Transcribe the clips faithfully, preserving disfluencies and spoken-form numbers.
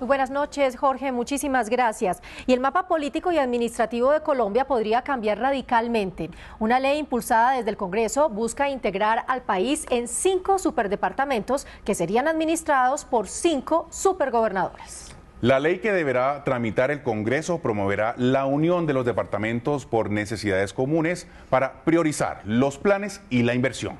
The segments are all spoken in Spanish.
Muy buenas noches, Jorge, muchísimas gracias. Y el mapa político y administrativo de Colombia podría cambiar radicalmente. Una ley impulsada desde el Congreso busca integrar al país en cinco superdepartamentos que serían administrados por cinco supergobernadores. La ley que deberá tramitar el Congreso promoverá la unión de los departamentos por necesidades comunes para priorizar los planes y la inversión.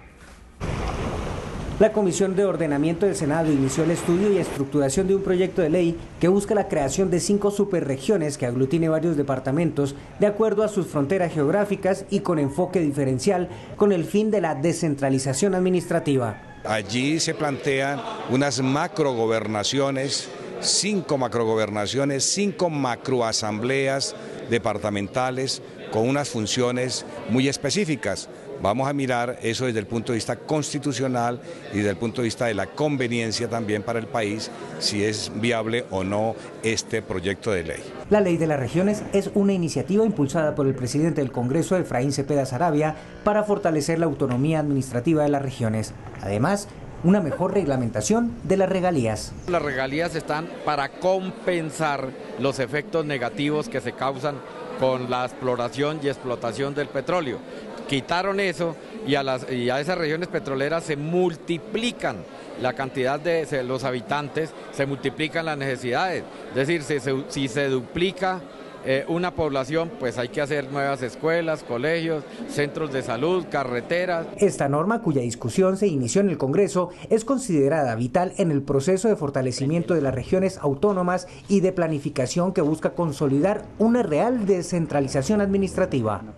La Comisión de Ordenamiento del Senado inició el estudio y estructuración de un proyecto de ley que busca la creación de cinco superregiones que aglutine varios departamentos de acuerdo a sus fronteras geográficas y con enfoque diferencial con el fin de la descentralización administrativa. Allí se plantean unas macrogobernaciones, cinco macrogobernaciones, cinco macroasambleas departamentales con unas funciones muy específicas. Vamos a mirar eso desde el punto de vista constitucional y desde el punto de vista de la conveniencia también para el país, si es viable o no este proyecto de ley. La Ley de las Regiones es una iniciativa impulsada por el presidente del Congreso, Efraín Cepeda Sarabia, para fortalecer la autonomía administrativa de las regiones. Además, una mejor reglamentación de las regalías. Las regalías están para compensar los efectos negativos que se causan con la exploración y explotación del petróleo. Quitaron eso y a, las, y a esas regiones petroleras se multiplican la cantidad de se, los habitantes, se multiplican las necesidades. Es decir, si se, si se duplica eh, una población, pues hay que hacer nuevas escuelas, colegios, centros de salud, carreteras. Esta norma, cuya discusión se inició en el Congreso, es considerada vital en el proceso de fortalecimiento de las regiones autónomas y de planificación que busca consolidar una real descentralización administrativa.